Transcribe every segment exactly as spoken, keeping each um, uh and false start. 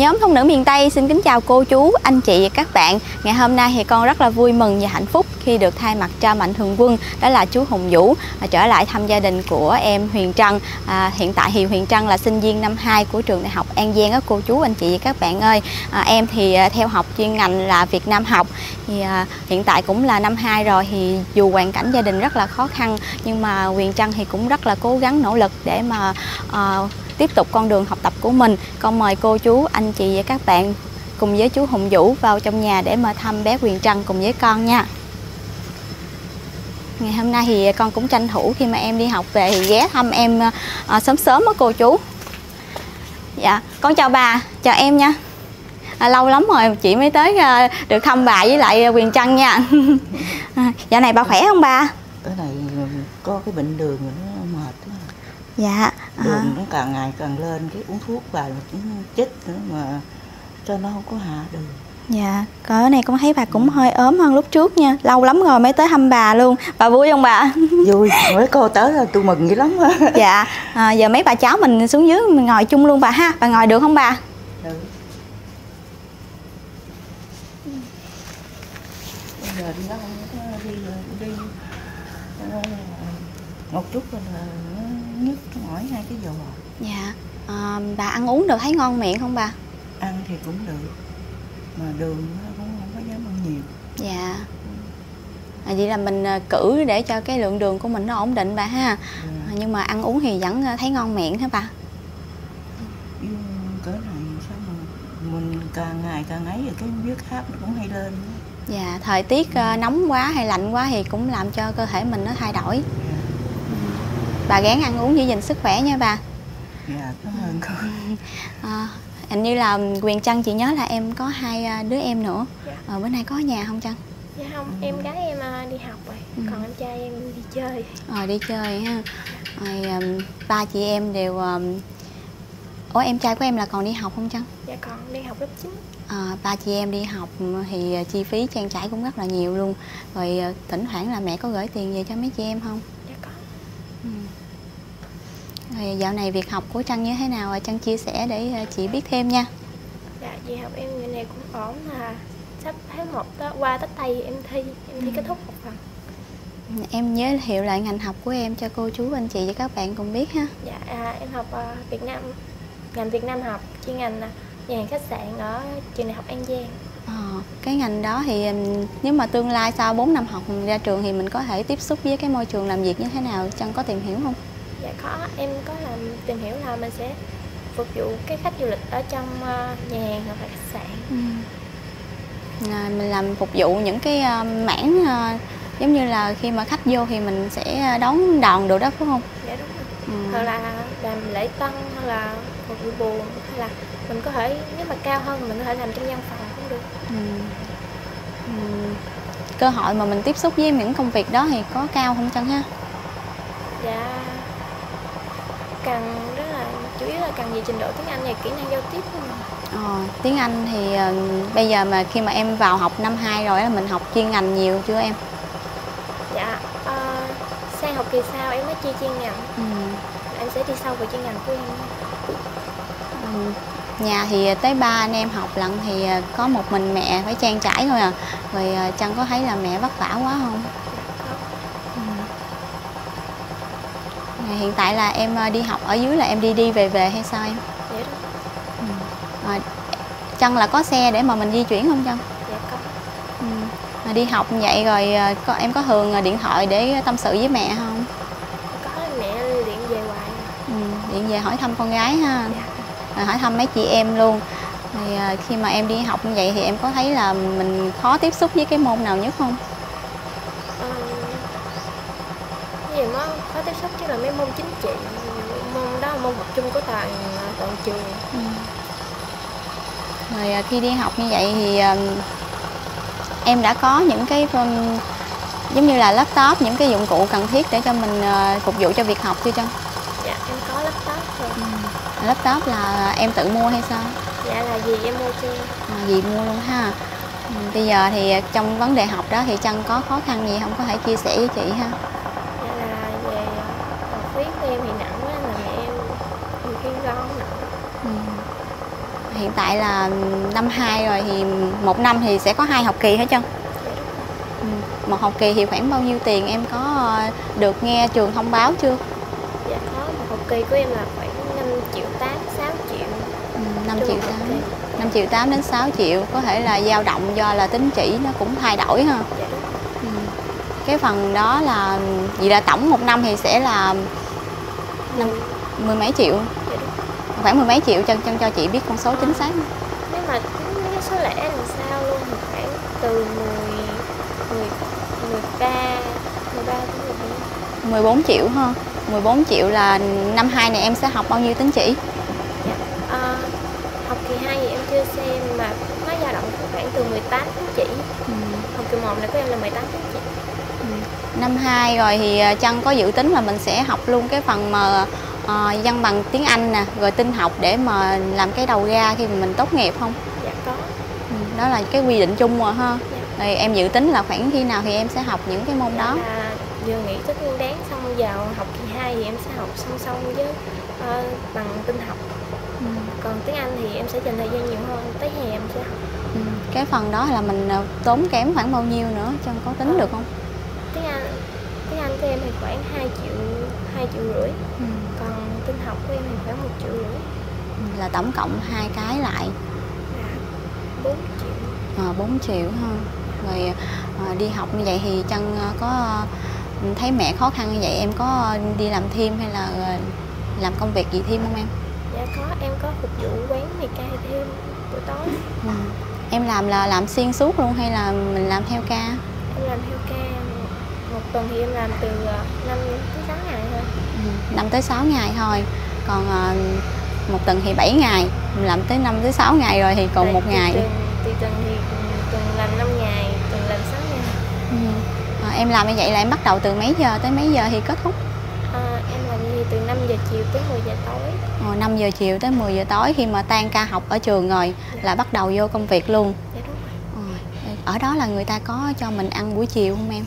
Nhóm Thôn Nữ Miền Tây xin kính chào cô chú, anh chị và các bạn. Ngày hôm nay thì con rất là vui mừng và hạnh phúc khi được thay mặt cho mạnh thường quân, đó là chú Hùng Vũ, trở lại thăm gia đình của em Huyền Trân. À, hiện tại thì Huyền Trân là sinh viên năm hai của trường đại học An Giang á cô chú, anh chị và các bạn ơi. À, em thì theo học chuyên ngành là Việt Nam học, thì à, hiện tại cũng là năm hai rồi, thì dù hoàn cảnh gia đình rất là khó khăn nhưng mà Huyền Trân thì cũng rất là cố gắng nỗ lực để mà à, tiếp tục con đường học tập của mình. Con mời cô chú, anh chị và các bạn cùng với chú Hùng Vũ vào trong nhà để mà thăm bé Huyền Trân cùng với con nha. Ngày hôm nay thì con cũng tranh thủ khi mà em đi học về thì ghé thăm em à, sớm sớm á cô chú. Dạ, con chào bà, chào em nha. À, lâu lắm rồi chị mới tới à, được thăm bà với lại Huyền Trân nha. À, dạo này bà khỏe không bà? Cái này có cái bệnh đường nó mệt quá. Dạ. Đường à. Nó càng ngày càng lên, cái uống thuốc bà cũng chích nữa mà cho nó không có hạ đường. Dạ, cỡ này con thấy bà cũng hơi ốm hơn lúc trước nha. Lâu lắm rồi mới tới thăm bà luôn. Bà vui không bà? Vui, mới cô tới là tôi mừng dữ lắm. Dạ, à, giờ mấy bà cháu mình xuống dưới mình ngồi chung luôn bà ha. Bà ngồi được không bà? Được. Bây giờ đi nó không có đi, đi một chút là nhức mỏi hai cái vò. Dạ, à, bà ăn uống được thấy ngon miệng không bà? Ăn thì cũng được, mà đường cũng không có dám ăn nhiều. Dạ. À, vậy là mình cử để cho cái lượng đường của mình nó ổn định bà ha. Dạ. À, nhưng mà ăn uống thì vẫn thấy ngon miệng hả bà? Ừ, cỡ này sao mà mình càng ngày càng ấy rồi cái huyết áp nó cũng hay lên. Dạ, thời tiết ừ. nóng quá hay lạnh quá thì cũng làm cho cơ thể mình nó thay đổi. Dạ. Ừ. Bà gắng ăn uống giữ gìn sức khỏe nha bà. Dạ, cảm ơn cô. À, hình như là Huyền Trân, chị nhớ là em có hai đứa em nữa. Dạ. À, bữa nay có ở nhà không Trân? Dạ không, ừ. em gái em đi học rồi, ừ. còn em trai em đi chơi. Ờ, à, đi chơi ha. Rồi ba chị em đều... Ủa, em trai của em là còn đi học không Trân? Dạ còn, đi học lớp chín. À, ba chị em đi học thì chi phí trang trải cũng rất là nhiều luôn. Rồi thỉnh thoảng là mẹ có gửi tiền về cho mấy chị em không? Dạ có. Ừ. Thì dạo này việc học của Trân như thế nào? Trân chia sẻ để chị biết thêm nha. Dạ, việc học em ngày này cũng ổn, là sắp tháng một đó, qua tới Tây em thi, em thi kết thúc học phần. Em giới thiệu lại ngành học của em cho cô chú, anh chị và các bạn cùng biết ha. Dạ, à, em học uh, Việt Nam, ngành Việt Nam học, chuyên ngành nhà hàng khách sạn ở trường đại học An Giang. À, cái ngành đó thì nếu mà tương lai sau bốn năm học ra trường thì mình có thể tiếp xúc với cái môi trường làm việc như thế nào? Trân có tìm hiểu không? Dạ có, em có làm tìm hiểu là mình sẽ phục vụ cái khách du lịch ở trong nhà hàng hoặc là khách sạn. Ừ. À, mình làm phục vụ những cái mảng giống như là khi mà khách vô thì mình sẽ đón đòn đồ đó, phải không? Dạ đúng rồi. Ừ. Hoặc là làm lễ tân hoặc là phục vụ buồn, hay là mình có thể, nếu mà cao hơn mình có thể làm trong văn phòng cũng được. Ừ. Ừ. Cơ hội mà mình tiếp xúc với những công việc đó thì có cao không Trân ha? Dạ, cần rất là chủ yếu là cần về trình độ tiếng Anh và kỹ năng giao tiếp thôi mà. Ờ, tiếng Anh thì uh, bây giờ mà khi mà em vào học năm hai rồi là mình học chuyên ngành nhiều chưa em? Dạ, uh, sang học kỳ sau em mới chia chuyên ngành. Ừ. Em sẽ đi sâu vào chuyên ngành của em. Ừ. Nhà thì tới ba anh em học lận thì có một mình mẹ phải trang trải thôi à. Rồi uh, Trân có thấy là mẹ vất vả quá không? Hiện tại là em đi học ở dưới là em đi đi về về hay sao em? Dạ đúng. Ừ. À, Trân là có xe để mà mình di chuyển không Trân? Dạ có. Ừ. À, đi học vậy rồi có, em có thường điện thoại để tâm sự với mẹ không? Có, mẹ điện về hoài. Ừ, điện về hỏi thăm con gái ha. Dạ. Rồi hỏi thăm mấy chị em luôn. Thì khi mà em đi học như vậy thì em có thấy là mình khó tiếp xúc với cái môn nào nhất không? Tiếp xúc chứ là mấy môn chính trị, môn đó là môn học chung của toàn toàn trường. Ừ. Rồi khi đi học như vậy thì em đã có những cái giống như là laptop, những cái dụng cụ cần thiết để cho mình phục vụ cho việc học chưa Trân? Dạ em có laptop rồi. Ừ. Laptop là em tự mua hay sao? Dạ là dì em mua chưa? À, dì mua luôn ha. Bây giờ thì trong vấn đề học đó thì Trân có khó khăn gì không, có thể chia sẻ với chị ha? hiện tại là năm hai rồi, thì một năm thì sẽ có hai học kỳ hả Trân? Một học kỳ thì khoảng bao nhiêu tiền, em có được nghe trường thông báo chưa? Dạ có, một học kỳ của em là khoảng năm triệu tám, sáu triệu. Ừ, năm triệu tám đến sáu triệu, có thể là dao động do là tín chỉ nó cũng thay đổi ha. Dạ. Ừ. Cái phần đó là vì là tổng một năm thì sẽ là năm, mười mấy triệu. Dạ. Khoảng mười mấy triệu. Trân Trân cho chị biết con số chính xác. Nếu mà cái số lẻ là sao luôn, khoảng từ mười, mười, mười ba, mười ba đến mười bốn triệu ha. mười bốn triệu là năm hai này em sẽ học bao nhiêu tín chỉ? Dạ. À, học kỳ hai thì em chưa xem mà nó dao động khoảng từ mười tám tín chỉ. Ừ. Học kỳ một này của em là mười tám tín chỉ. Ừ. Năm hai rồi thì Trân có dự tính là mình sẽ học luôn cái phần mà à, văn bằng tiếng Anh nè, rồi tin học để mà làm cái đầu ra khi mà mình tốt nghiệp không? Dạ có. Ừ. Đó là cái quy định chung rồi ha. Dạ. Rồi em dự tính là khoảng khi nào thì em sẽ học những cái môn đó? Là vừa nghỉ Tết Nguyên Đán xong vào học kỳ hai thì em sẽ học song song với uh, bằng tin học. Ừ. Còn tiếng Anh thì em sẽ dành thời gian nhiều hơn, tới hè em sẽ học. Ừ. Cái phần đó là mình tốn kém khoảng bao nhiêu nữa, Trân có tính ờ. được không? Tiếng Anh tiếng Anh của em thì khoảng hai triệu, hai triệu rưỡi. Ừ. Còn tin học của em thì khoảng một triệu rưỡi. Là tổng cộng hai cái lại là bốn triệu. À, bốn triệu ha. Rồi à, đi học như vậy thì Trân có thấy mẹ khó khăn như vậy, em có đi làm thêm hay là làm công việc gì thêm không em? Dạ có, em có phục vụ quán mì cay thêm buổi tối. Ừ. Em làm là làm xuyên suốt luôn hay là mình làm theo ca? Em làm theo ca, một tuần thì em làm từ năm tới sáu ngày thôi. Ừ, năm tới sáu ngày thôi. Còn à, một tuần thì bảy ngày, mình làm tới năm tới sáu ngày rồi thì còn một ngày. Thì tuần thì tuần làm năm ngày, tuần làm sáu ngày. Ừ. À, em làm như vậy là em bắt đầu từ mấy giờ tới mấy giờ thì kết thúc? À, em làm gì từ năm giờ chiều tới mười giờ tối. Ờ, năm giờ chiều tới mười giờ tối, khi mà tan ca học ở trường rồi dạ. là bắt đầu vô công việc luôn. Dạ đúng rồi. Ờ, ở đó là người ta có cho mình ăn buổi chiều không em?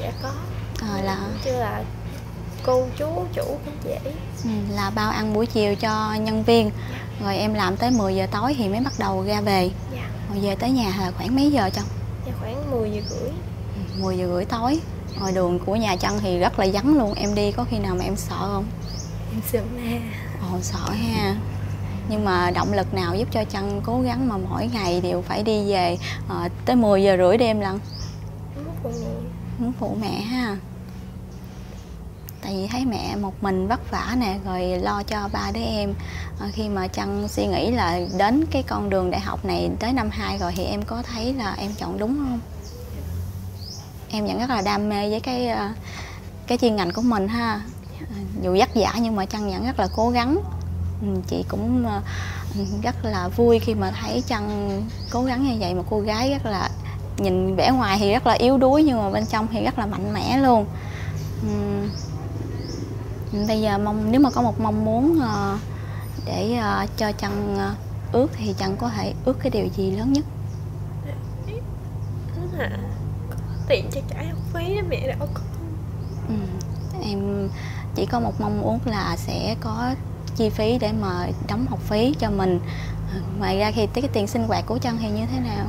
Dạ có. Ờ, là chưa là cô chú chủ cũng dễ. Ừ, là bao ăn buổi chiều cho nhân viên. Dạ. Rồi em làm tới mười giờ tối thì mới bắt đầu ra về. Dạ. Rồi về tới nhà là khoảng mấy giờ Trân? Dạ khoảng mười giờ rưỡi. Mười giờ rưỡi tối. Rồi đường của nhà Trân thì rất là vắng luôn. Em đi có khi nào mà em sợ không? Em sợ nè. Ồ sợ ha. Nhưng mà động lực nào giúp cho Trân cố gắng mà mỗi ngày đều phải đi về à, tới mười giờ rưỡi đêm lận? Muốn phụ mẹ. Muốn phụ mẹ ha. Tại vì thấy mẹ một mình vất vả nè, rồi lo cho ba đứa em. À, khi mà Trân suy nghĩ là đến cái con đường đại học này tới năm hai rồi thì em có thấy là em chọn đúng không? Em vẫn rất là đam mê với cái cái chuyên ngành của mình ha. Dù vất vả nhưng mà Trân vẫn rất là cố gắng. Chị cũng rất là vui khi mà thấy Trân cố gắng như vậy, một cô gái rất là nhìn vẻ ngoài thì rất là yếu đuối nhưng mà bên trong thì rất là mạnh mẽ luôn. Bây giờ mong nếu mà có một mong muốn để cho Trân ước thì Trân có thể ước cái điều gì lớn nhất? Tiền cho trả học phí đó mẹ đã có. Ừ, em chỉ có một mong muốn là sẽ có chi phí để mà đóng học phí cho mình. Ngoài ra thì cái tiền sinh hoạt của Trân thì như thế nào?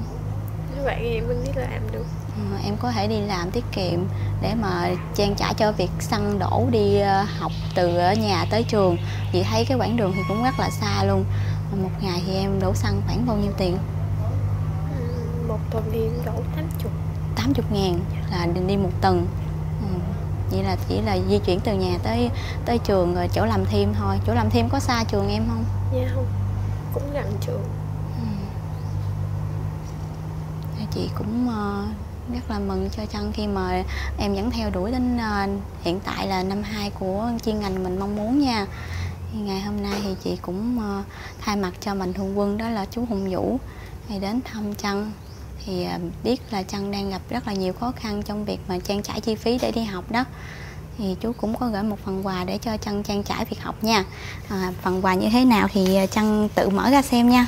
Như vậy thì mình đi làm được. Ừ, em có thể đi làm tiết kiệm để mà trang trải cho việc xăng đổ đi học từ nhà tới trường. Chị thấy cái quãng đường thì cũng rất là xa luôn. Một ngày thì em đổ xăng khoảng bao nhiêu tiền? Ừ, một tuần thì em đổ tám mươi. tám mươi ngàn là đi một tuần. Ừ. Vậy là chỉ là di chuyển từ nhà tới tới trường rồi chỗ làm thêm thôi. Chỗ làm thêm có xa trường em không? Dạ không, cũng gần trường. Ừ. Chị cũng uh, rất là mừng cho Trân khi mà em vẫn theo đuổi đến uh, hiện tại là năm hai của chuyên ngành mình mong muốn nha. Ngày hôm nay thì chị cũng uh, thay mặt cho mạnh thường quân đó là chú Hùng Vũ ngày đến thăm Trân. Thì biết là Trân đang gặp rất là nhiều khó khăn trong việc mà trang trải chi phí để đi học đó. Thì chú cũng có gửi một phần quà để cho Trân trang trải việc học nha. À, phần quà như thế nào thì Trân tự mở ra xem nha.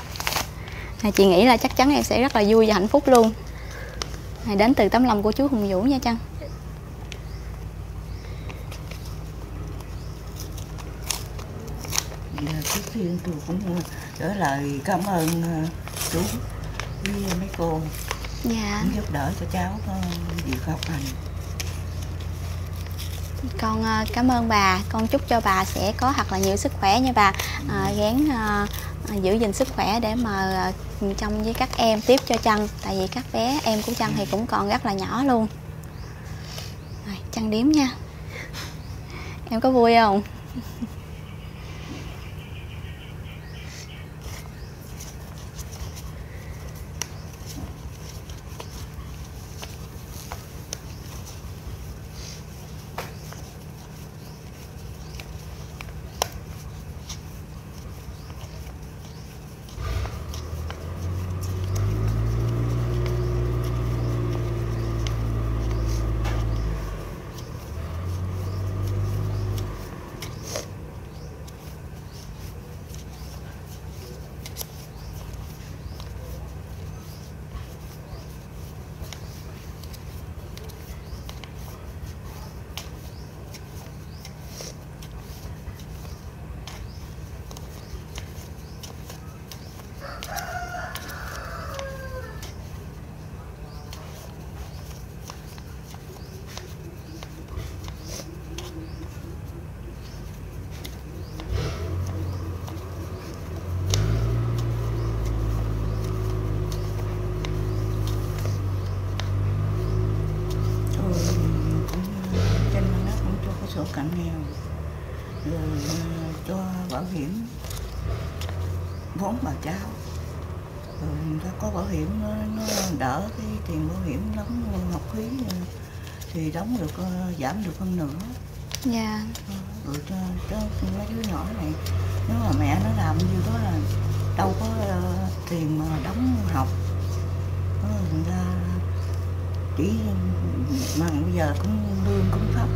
À, chị nghĩ là chắc chắn em sẽ rất là vui và hạnh phúc luôn. À, đến từ tấm lòng của chú Hùng Vũ nha Trân. riêng tôi cũng gửi lời cảm ơn chú với mấy cô, dạ, cũng giúp đỡ cho cháu việc học hành. Con cảm ơn bà, con chúc cho bà sẽ có thật là nhiều sức khỏe nha bà, à, gán à, giữ gìn sức khỏe để mà trông với các em tiếp cho Trân, tại vì các bé em của Trân thì cũng còn rất là nhỏ luôn. Rồi, Trân điếm nha. Em có vui không? Vốn bà cháu rồi ta có bảo hiểm nó, nó đỡ cái tiền bảo hiểm đóng học phí thì đóng được, giảm được hơn nữa. Dạ. Rồi cho, cho mấy đứa nhỏ này, nếu mà mẹ nó làm như đó là đâu có uh, tiền mà đóng học, người ta chỉ mà bây giờ cũng lương cũng thấp.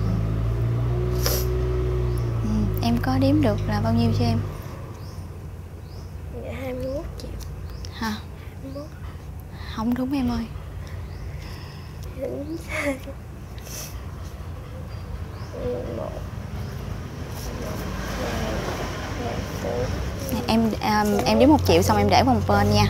Ừ, em có đếm được là bao nhiêu cho em? hai mươi mốt triệu. Hả? hai mươi mốt. Không đúng em ơi. Đúng sai. Em à, em đếm một triệu xong em để qua một bên nha.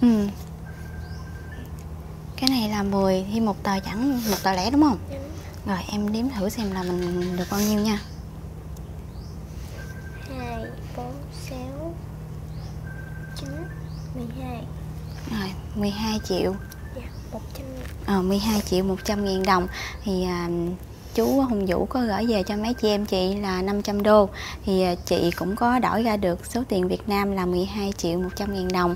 Ừ. Cái này là mười thêm một tờ chẳng, một tờ lẻ đúng không? Đúng. Rồi em đếm thử xem là mình được bao nhiêu nha. hai, bốn, sáu, chín, mười hai. Rồi, mười hai triệu. Dạ, một trăm. Ờ, mười hai triệu một trăm nghìn đồng. Thì à, chú Hùng Vũ có gửi về cho mấy chị em chị là năm trăm đô. Thì chị cũng có đổi ra được số tiền Việt Nam là mười hai triệu một trăm nghìn đồng,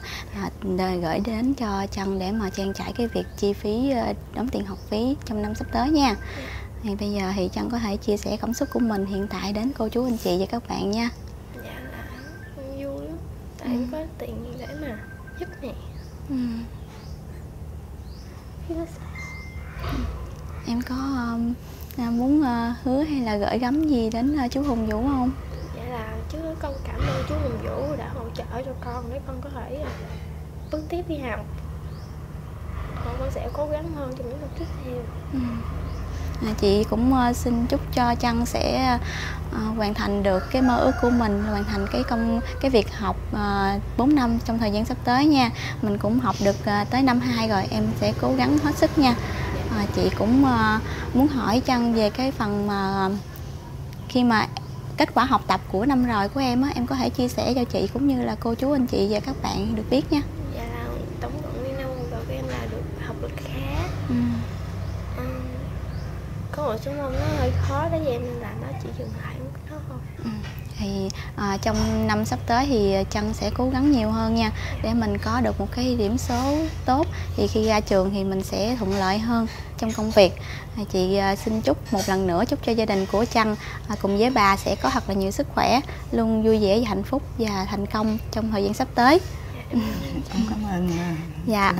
à, gửi đến cho Trân để mà trang trải cái việc chi phí đóng tiền học phí trong năm sắp tới nha. Thì bây giờ thì Trân có thể chia sẻ cảm xúc của mình hiện tại đến cô chú anh chị và các bạn nha. Dạ là con vui lắm, tại ừ. có tiền để mà giúp mẹ. Ừ. Em có uh, muốn uh, hứa hay là gửi gắm gì đến uh, chú Hùng Vũ không? Dạ là chú con cảm ơn chú Hùng Vũ đã hỗ trợ cho con để con có thể uh, bước tiếp đi học. Con cũng sẽ cố gắng hơn trong những năm tiếp theo. Ừ. À, chị cũng uh, xin chúc cho Trân sẽ uh, hoàn thành được cái mơ ước của mình, hoàn thành cái công cái việc học uh, bốn năm trong thời gian sắp tới nha. Mình cũng học được uh, tới năm hai rồi, em sẽ cố gắng hết sức nha. À, chị cũng uh, muốn hỏi Trân về cái phần mà uh, khi mà kết quả học tập của năm rồi của em á, em có thể chia sẻ cho chị cũng như là cô chú anh chị và các bạn được biết nha. Dạ là tổng cộng đi năm rồi của em là được học được khá. Ừ. Ừ. Có một số môn nó hơi khó đối với em nên là nó chỉ dừng lại một cái đó thôi. Ừ. Thì à, trong năm sắp tới thì Trân sẽ cố gắng nhiều hơn nha, để mình có được một cái điểm số tốt thì khi ra trường thì mình sẽ thuận lợi hơn trong công việc. à, Chị à, xin chúc một lần nữa chúc cho gia đình của Trân à, cùng với bà sẽ có thật là nhiều sức khỏe, luôn vui vẻ và hạnh phúc và thành công trong thời gian sắp tới. Em cảm ơn. Dạ.